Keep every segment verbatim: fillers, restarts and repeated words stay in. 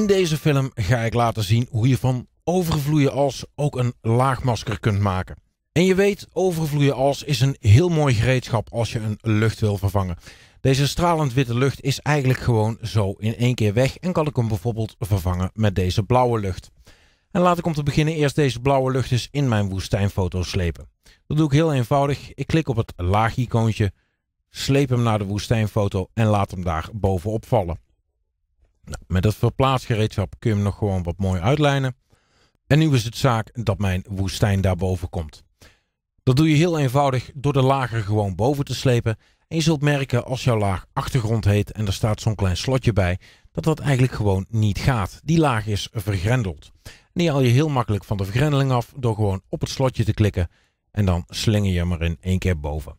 In deze film ga ik laten zien hoe je van overvloeien als ook een laagmasker kunt maken. En je weet, overvloeien als is een heel mooi gereedschap als je een lucht wil vervangen. Deze stralend witte lucht is eigenlijk gewoon zo in één keer weg en kan ik hem bijvoorbeeld vervangen met deze blauwe lucht. En laat ik om te beginnen eerst deze blauwe lucht eens in mijn woestijnfoto slepen. Dat doe ik heel eenvoudig. Ik klik op het laag-icoontje, sleep hem naar de woestijnfoto en laat hem daar bovenop vallen. Nou, met dat verplaatsgereedschap kun je hem nog gewoon wat mooi uitlijnen. En nu is het zaak dat mijn woestijn daarboven komt. Dat doe je heel eenvoudig door de laag er gewoon boven te slepen. En je zult merken als jouw laag achtergrond heet en er staat zo'n klein slotje bij, dat dat eigenlijk gewoon niet gaat. Die laag is vergrendeld. En die haal je heel makkelijk van de vergrendeling af door gewoon op het slotje te klikken. En dan slinger je hem er in één keer boven.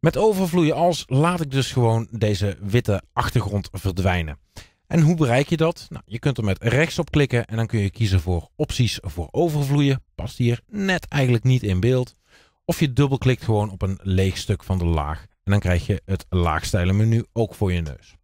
Met overvloeien als laat ik dus gewoon deze witte achtergrond verdwijnen. En hoe bereik je dat? Nou, je kunt er met rechts op klikken en dan kun je kiezen voor opties voor overvloeien. Past hier net eigenlijk niet in beeld. Of je dubbelklikt gewoon op een leeg stuk van de laag. En dan krijg je het laagstijlenmenu ook voor je neus.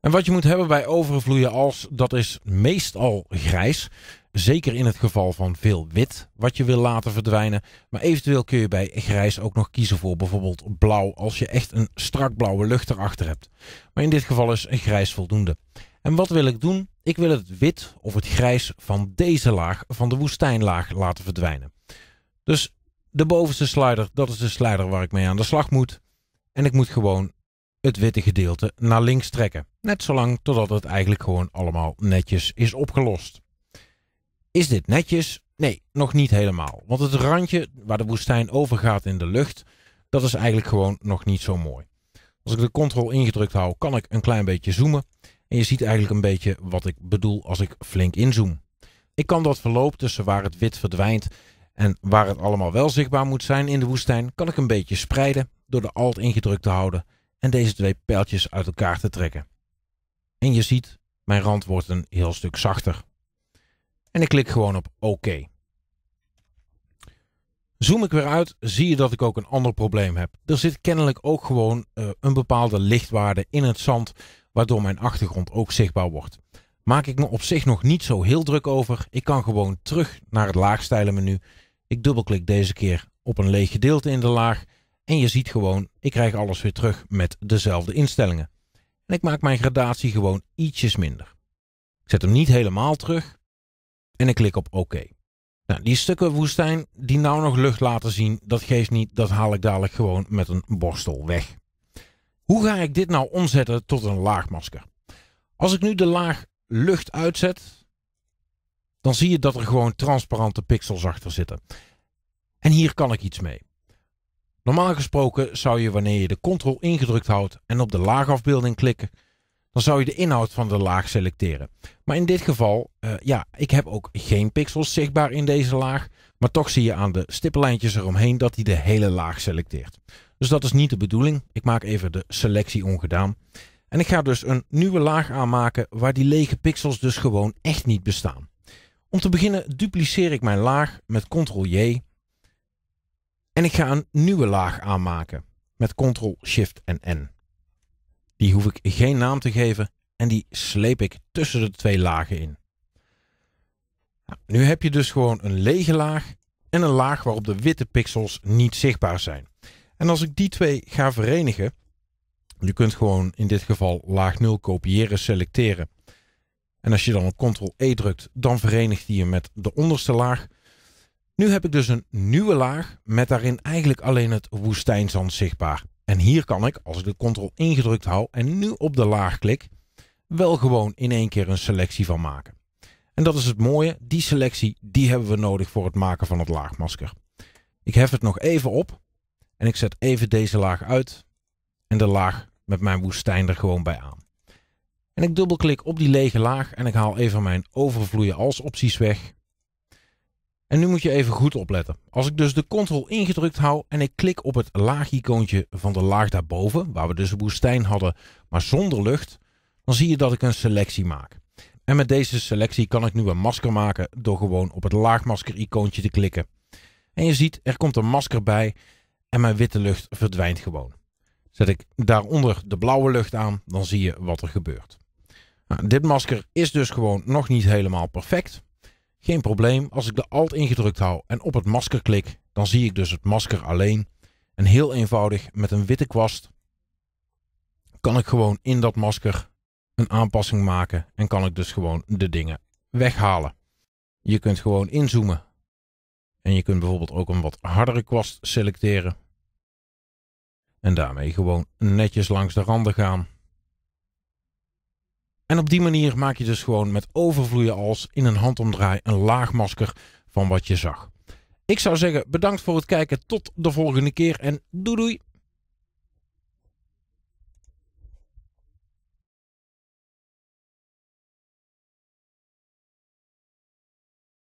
En wat je moet hebben bij overvloeien als, dat is meestal grijs. Zeker in het geval van veel wit wat je wil laten verdwijnen. Maar eventueel kun je bij grijs ook nog kiezen voor bijvoorbeeld blauw als je echt een strak blauwe lucht erachter hebt. Maar in dit geval is grijs voldoende. En wat wil ik doen? Ik wil het wit of het grijs van deze laag, van de woestijnlaag, laten verdwijnen. Dus de bovenste slider, dat is de slider waar ik mee aan de slag moet. En ik moet gewoon het witte gedeelte naar links trekken. Net zolang totdat het eigenlijk gewoon allemaal netjes is opgelost. Is dit netjes? Nee, nog niet helemaal. Want het randje waar de woestijn overgaat in de lucht, dat is eigenlijk gewoon nog niet zo mooi. Als ik de control ingedrukt hou, kan ik een klein beetje zoomen. En je ziet eigenlijk een beetje wat ik bedoel als ik flink inzoom. Ik kan dat verloop tussen waar het wit verdwijnt en waar het allemaal wel zichtbaar moet zijn in de woestijn, kan ik een beetje spreiden door de Alt ingedrukt te houden en deze twee pijltjes uit elkaar te trekken. En je ziet, mijn rand wordt een heel stuk zachter. En ik klik gewoon op oké. Zoom ik weer uit, zie je dat ik ook een ander probleem heb. Er zit kennelijk ook gewoon uh, een bepaalde lichtwaarde in het zand, waardoor mijn achtergrond ook zichtbaar wordt. Maak ik me op zich nog niet zo heel druk over. Ik kan gewoon terug naar het laagstijlenmenu. Ik dubbelklik deze keer op een leeg gedeelte in de laag. En je ziet gewoon, ik krijg alles weer terug met dezelfde instellingen. En ik maak mijn gradatie gewoon ietsjes minder. Ik zet hem niet helemaal terug. En ik klik op oké. Nou, die stukken woestijn die nou nog lucht laten zien, dat geeft niet. Dat haal ik dadelijk gewoon met een borstel weg. Hoe ga ik dit nou omzetten tot een laagmasker? Als ik nu de laag lucht uitzet, dan zie je dat er gewoon transparante pixels achter zitten. En hier kan ik iets mee. Normaal gesproken zou je wanneer je de control ingedrukt houdt en op de laagafbeelding klikken, dan zou je de inhoud van de laag selecteren. Maar in dit geval, uh, ja, ik heb ook geen pixels zichtbaar in deze laag. Maar toch zie je aan de stippellijntjes eromheen dat hij de hele laag selecteert. Dus dat is niet de bedoeling. Ik maak even de selectie ongedaan. En ik ga dus een nieuwe laag aanmaken waar die lege pixels dus gewoon echt niet bestaan. Om te beginnen dupliceer ik mijn laag met control J. En ik ga een nieuwe laag aanmaken met control shift en N. Die hoef ik geen naam te geven en die sleep ik tussen de twee lagen in. Nou, nu heb je dus gewoon een lege laag en een laag waarop de witte pixels niet zichtbaar zijn. En als ik die twee ga verenigen, je kunt gewoon in dit geval laag nul kopiëren, selecteren. En als je dan op control E drukt, dan verenigt die je met de onderste laag. Nu heb ik dus een nieuwe laag met daarin eigenlijk alleen het woestijnzand zichtbaar. En hier kan ik, als ik de control ingedrukt hou en nu op de laag klik, wel gewoon in één keer een selectie van maken. En dat is het mooie, die selectie die hebben we nodig voor het maken van het laagmasker. Ik hef het nog even op en ik zet even deze laag uit en de laag met mijn woestijn er gewoon bij aan. En ik dubbelklik op die lege laag en ik haal even mijn overvloeien als opties weg. En nu moet je even goed opletten. Als ik dus de control ingedrukt hou en ik klik op het laag-icoontje van de laag daarboven, waar we dus een woestijn hadden, maar zonder lucht, dan zie je dat ik een selectie maak. En met deze selectie kan ik nu een masker maken door gewoon op het laagmasker-icoontje te klikken. En je ziet, er komt een masker bij en mijn witte lucht verdwijnt gewoon. Zet ik daaronder de blauwe lucht aan, dan zie je wat er gebeurt. Nou, dit masker is dus gewoon nog niet helemaal perfect. Geen probleem, als ik de Alt ingedrukt hou en op het masker klik, dan zie ik dus het masker alleen. En heel eenvoudig, met een witte kwast kan ik gewoon in dat masker een aanpassing maken en kan ik dus gewoon de dingen weghalen. Je kunt gewoon inzoomen en je kunt bijvoorbeeld ook een wat hardere kwast selecteren. En daarmee gewoon netjes langs de randen gaan. En op die manier maak je dus gewoon met overvloeien als in een handomdraai een laag masker van wat je zag. Ik zou zeggen, bedankt voor het kijken, tot de volgende keer en doei doei!